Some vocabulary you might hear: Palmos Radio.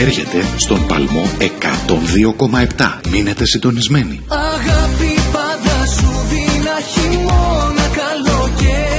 Έρχεται στον Παλμό 102,7. Μείνετε συντονισμένοι. Αγάπη πάντα σου δίνα, χειμώνα, καλοκαίρι.